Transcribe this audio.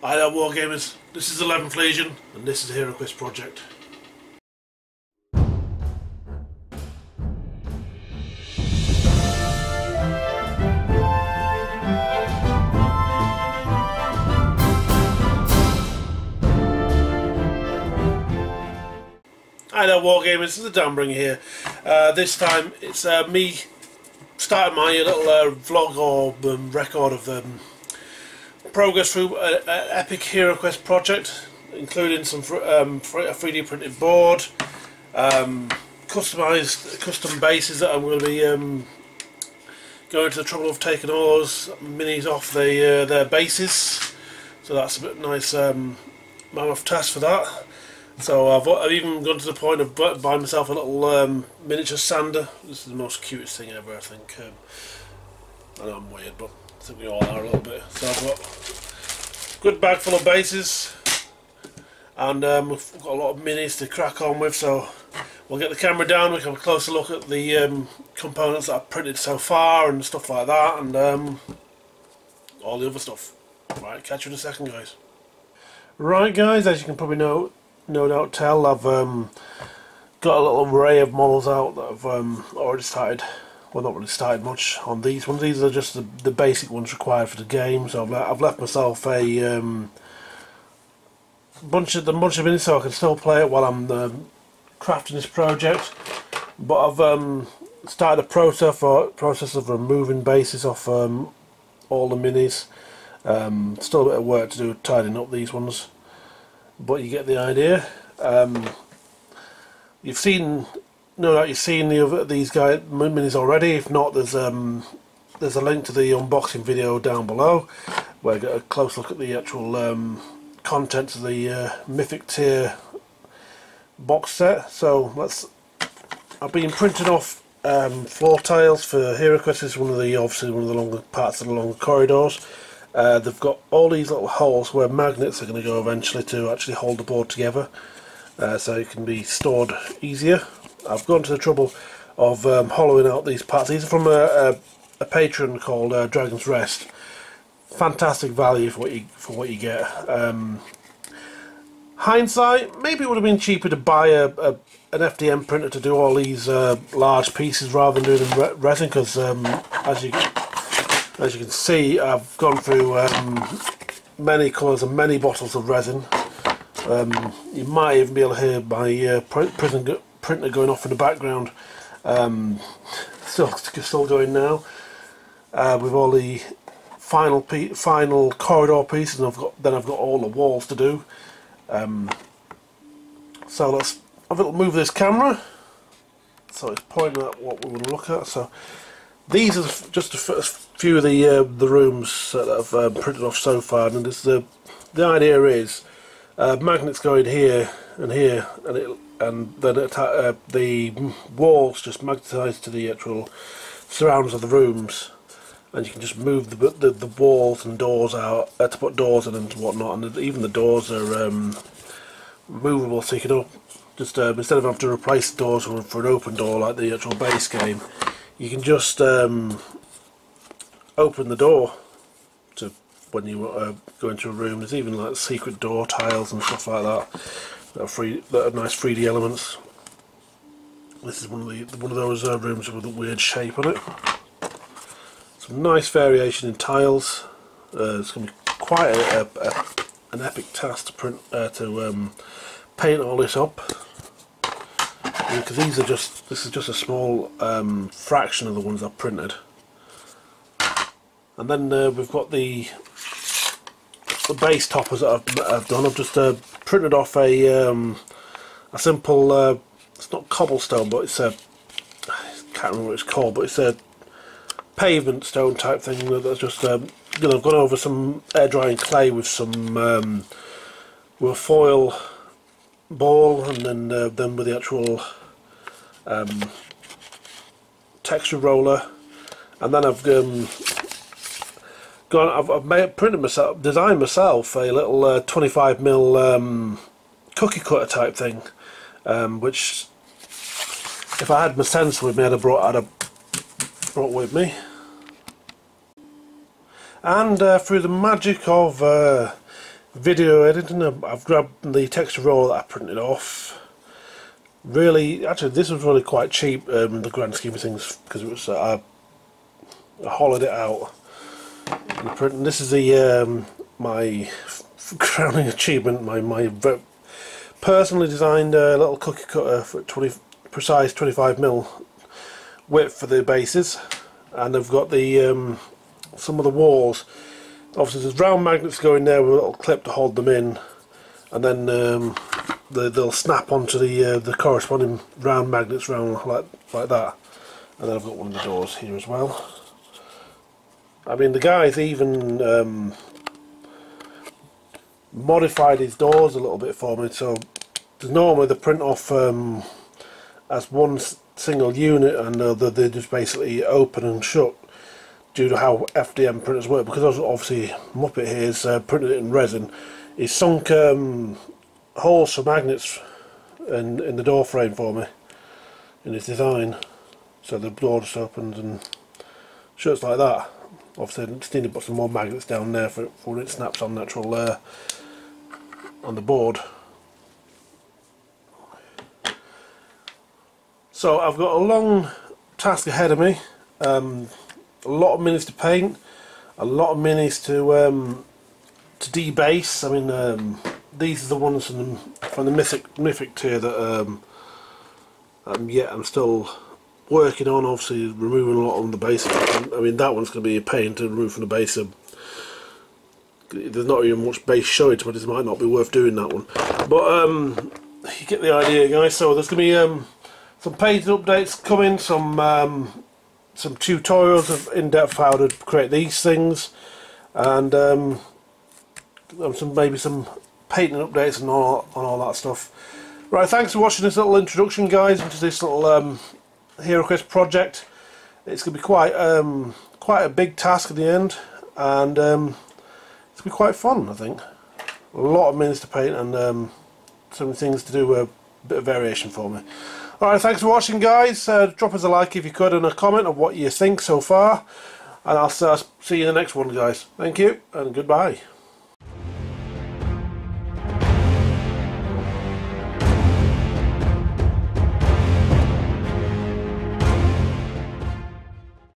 Hi there Wargamers, this is the 11th Legion and this is the HeroQuest project. Hi there Wargamers, this is the Downbringer here. This time it's me starting my little vlog or record of progress through an epic HeroQuest project, including some a 3D printed board, custom bases that I'm going to be going to the trouble of taking all those minis off their bases. So that's a bit nice mammoth task for that. So I've even gone to the point of buying myself a little miniature sander. This is the most cutest thing ever, I think. I know I'm weird, but I think we all are a little bit. So I've got a good bag full of bases, and we've got a lot of minis to crack on with, so we'll get the camera down, we can have a closer look at the components that I've printed so far and stuff like that, and all the other stuff. Right, catch you in a second, guys. Right guys, as you can probably no doubt tell, I've got a little array of models out that I've already started. Well, not really started much on these ones. These are just the basic ones required for the game. So I've left myself a bunch of minis so I can still play it while I'm crafting this project. But I've started a process of removing bases off all the minis. Still a bit of work to do tidying up these ones, but you get the idea. No doubt you've seen these minis already. If not, there's a link to the unboxing video down below where I get a close look at the actual contents of the Mythic Tier box set. So I've been printing off floor tiles for HeroQuest. It's obviously one of the longer parts of the longer corridors. They've got all these little holes where magnets are going to go eventually to actually hold the board together, so it can be stored easier. I've gone to the trouble of hollowing out these parts. These are from a patron called Dragon's Rest. Fantastic value for what you get. Hindsight, maybe it would have been cheaper to buy an FDM printer to do all these large pieces rather than doing them resin, because as you can see, I've gone through many colours and many bottles of resin. You might even be able to hear my printer going off in the background. Still going now with all the final corridor pieces, and I've got all the walls to do. So let's have a little move of this camera. So it's pointing at what we're going to look at. So these are just a few of the rooms that I've printed off so far, and the idea is magnets go in here and here, and then the walls just magnetise to the actual surrounds of the rooms, and you can just move the walls and doors out to put doors in and whatnot, and even the doors are movable, so you can instead of having to replace the doors for an open door like the actual base game, you can just open the door to when you go into a room. There's even like secret door tiles and stuff like that. That are nice 3D elements. This is one of those rooms with a weird shape on it. Some nice variation in tiles. It's going to be quite an epic task to paint all this up, because this is just a small fraction of the ones I've printed. And then we've got the base toppers that I've done. I've just printed off a simple, it's not cobblestone, but it's I can't remember what it's called, but it's a pavement stone type thing that's just, I've gone over some air drying clay with some with a foil ball, and then with the actual texture roller, and then I've designed myself a little 25mm cookie cutter type thing, which if I had my sensor with me, I'd have brought with me. And through the magic of video editing. I've grabbed the texture roll that I printed off. Really, actually this was really quite cheap in the grand scheme of things, because it was I hollowed it out in the print. And this is the my crowning achievement, my personally designed little cookie cutter for precise 25mm width for the bases. And I've got the some of the walls. Obviously there's round magnets going there with a little clip to hold them in, and then they'll snap onto the corresponding round magnets round like that. And then I've got one of the doors here as well. I mean, the guy's even modified his doors a little bit for me. So normally they print off as one single unit, and they're just basically open and shut due to how FDM printers work. Because obviously Muppet here is printed it in resin. He's sunk holes for magnets in the door frame for me in his design, so the door just opens and shuts like that. Obviously I just need to put some more magnets down there for when it snaps on the actual on the board. So I've got a long task ahead of me, a lot of minis to paint, a lot of minis to debase. I mean, these are the ones from the Mythic Tier that I'm still working on. Obviously removing a lot on the base. I mean, that one's going to be a pain to remove from the base. There's not even much base showing, but it might not be worth doing that one. But you get the idea, guys. So there's going to be some page updates coming, some tutorials of in-depth how to create these things, and maybe some painting updates and all that stuff. Right, thanks for watching this little introduction, guys, into this little HeroQuest project. It's going to be quite a big task at the end, and it's going to be quite fun, I think. A lot of minis to paint, and so many things to do, a bit of variation for me. Alright, thanks for watching, guys. Drop us a like if you could, and a comment of what you think so far, and I'll see you in the next one, guys. Thank you, and goodbye.